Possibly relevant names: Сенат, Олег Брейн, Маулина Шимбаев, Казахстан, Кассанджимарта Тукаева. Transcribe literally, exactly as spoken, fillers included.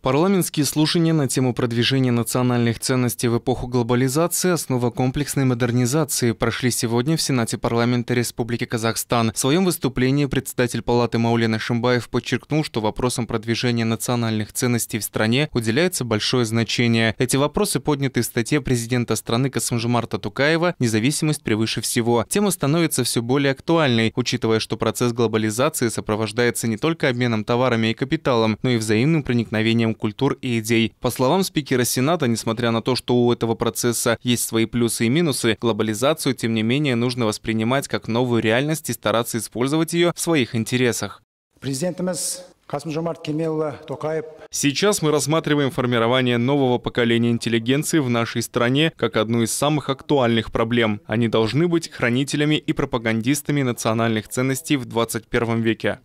Парламентские слушания на тему продвижения национальных ценностей в эпоху глобализации – основа комплексной модернизации прошли сегодня в Сенате парламента Республики Казахстан. В своем выступлении председатель палаты Маулина Шимбаев подчеркнул, что вопросам продвижения национальных ценностей в стране уделяется большое значение. Эти вопросы подняты в статье президента страны Кассанджимарта Тукаева «Независимость превыше всего». Тема становится все более актуальной, учитывая, что процесс глобализации сопровождается не только обменом товарами и капиталом, но и взаимным проникновением культур и идей. По словам спикера Сената, несмотря на то, что у этого процесса есть свои плюсы и минусы, глобализацию, тем не менее, нужно воспринимать как новую реальность и стараться использовать ее в своих интересах. Сейчас мы рассматриваем формирование нового поколения интеллигенции в нашей стране как одну из самых актуальных проблем. Они должны быть хранителями и пропагандистами национальных ценностей в двадцать первом веке.